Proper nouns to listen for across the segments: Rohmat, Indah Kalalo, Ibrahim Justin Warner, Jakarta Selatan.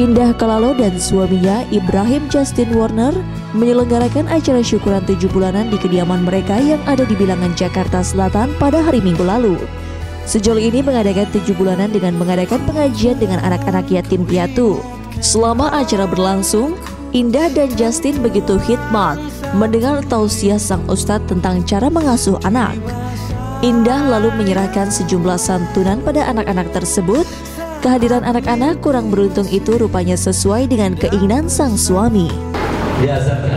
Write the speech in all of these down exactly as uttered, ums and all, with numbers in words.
Indah Kalalo dan suaminya Ibrahim Justin Warner menyelenggarakan acara syukuran tujuh bulanan di kediaman mereka yang ada di bilangan Jakarta Selatan pada hari Minggu lalu. Sejoli ini mengadakan tujuh bulanan dengan mengadakan pengajian dengan anak-anak yatim piatu. Selama acara berlangsung, Indah dan Justin begitu khidmat mendengar tausiah sang ustadz tentang cara mengasuh anak. Indah lalu menyerahkan sejumlah santunan pada anak-anak tersebut. Kehadiran anak-anak kurang beruntung itu rupanya sesuai dengan keinginan sang suami. Biasanya,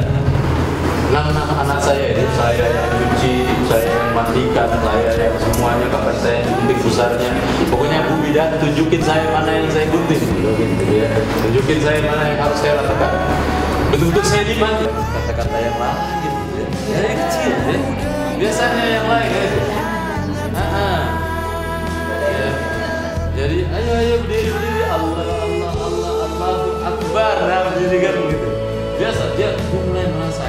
nama-nama anak saya itu saya yang cuci, saya yang mandikan, saya yang semuanya, kakak saya yang gunting besarnya. Pokoknya Bu Bidan tunjukin saya mana yang saya gunting, tunjukin saya mana yang harus saya lakukan. Betul-betul saya dibantu. Kata-kata yang lain, ya yang kecil, ya. Biasanya yang lain. Jadi ayo ayo berdiri berdiri Allah Allah Allah Allahu Akbar, nah jadi kan begitu. Biasa dia mulai merasa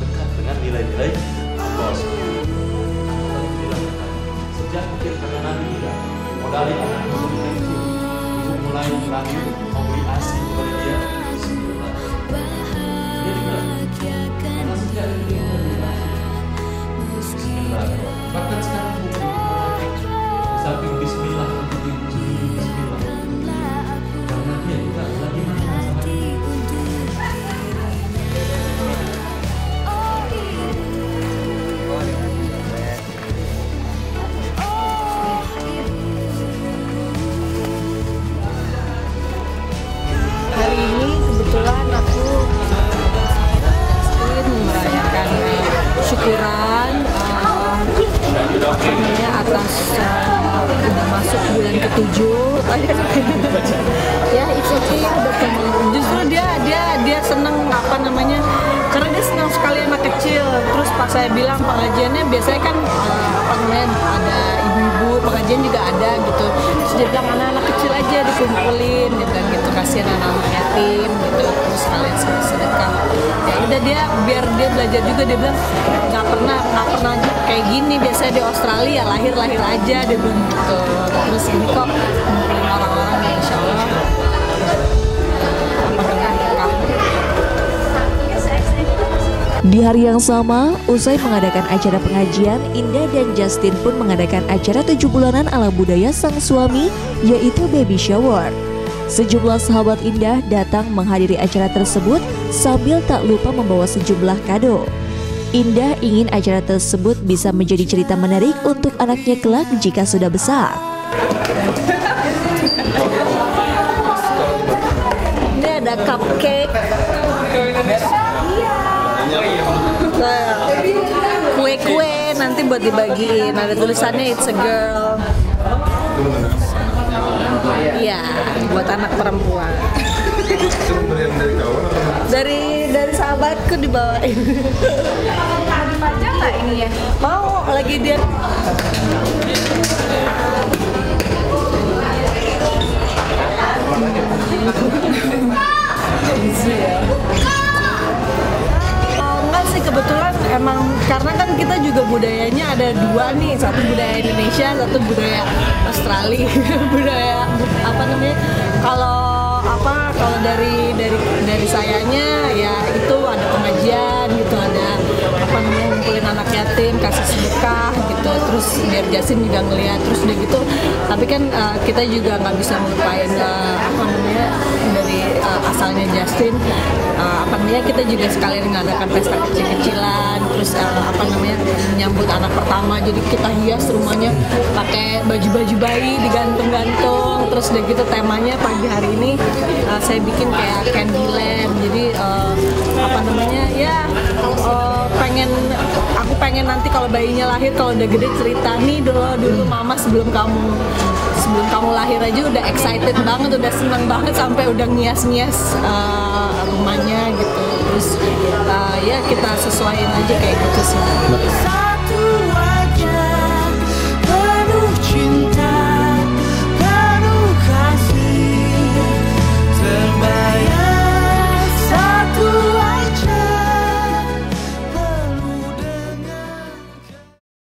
dekat dengan nilai-nilai Allah sendiri. Sejak kecil karena Nabi bilang modali anak itu itu mulai lahir memberi asi kepada dia. Bahkan sekarang syukuran uh, atas uh, udah masuk bulan ketujuh. Ya itu justru dia dia dia seneng apa namanya, karena dia senang sekali anak kecil. Terus pas saya bilang pengajiannya biasanya kan uh, apa namanya ada ibu-ibu pengajian juga ada gitu. Terus dia bilang anak-anak kecil aja dikumpulin gitu, gitu. Kasihan anak-anak yatim gitu. Terus kalian sedekah. Ya udah dia biar dia belajar juga, dia bilang nggak pernah nggak pernah kayak gini, biasanya di Australia lahir lahir aja dia bilang gitu. Terus ini kok orang-orang yang insya Allah di hari yang sama, usai mengadakan acara pengajian, Indah dan Justin pun mengadakan acara tujuh bulanan ala budaya sang suami, yaitu baby shower. Sejumlah sahabat Indah datang menghadiri acara tersebut sambil tak lupa membawa sejumlah kado. Indah ingin acara tersebut bisa menjadi cerita menarik untuk anaknya kelak jika sudah besar. Ini ada cupcake. Kue-kue nanti buat dibagiin, ada tulisannya it's a girl. Iya, buat anak perempuan. Dari dari sahabatku dibawain. Panjang nggak ini ya? Mau lagi dia. Kebetulan emang karena kan kita juga budayanya ada dua nih, satu budaya Indonesia, satu budaya Australia. Budaya apa namanya, kalau apa kalau dari dari dari sayanya ya itu ada pengajian gitu, ada apa namanya ngumpulin anak yatim, kasih sedekah gitu. Terus biar Justin juga ngeliat, terus udah gitu tapi kan uh, kita juga nggak bisa melupain uh, apa namanya dari uh, asalnya Justin. Uh, apa namanya kita juga sekalian mengadakan pesta kecil-kecilan, terus uh, apa namanya menyambut anak pertama, jadi kita hias rumahnya pakai baju-baju bayi digantung-gantung. Terus udah gitu temanya pagi hari ini uh, saya bikin kayak Candyland, jadi uh, apa namanya ya uh, pengen aku pengen nanti kalau bayinya lahir kalau udah gede cerita nih dulu dulu mama sebelum kamu sebelum kamu lahir aja udah excited banget, udah seneng banget sampai udah ngias-ngias uh, rumahnya gitu. Terus uh, ya kita sesuaiin aja kayak gitu sih.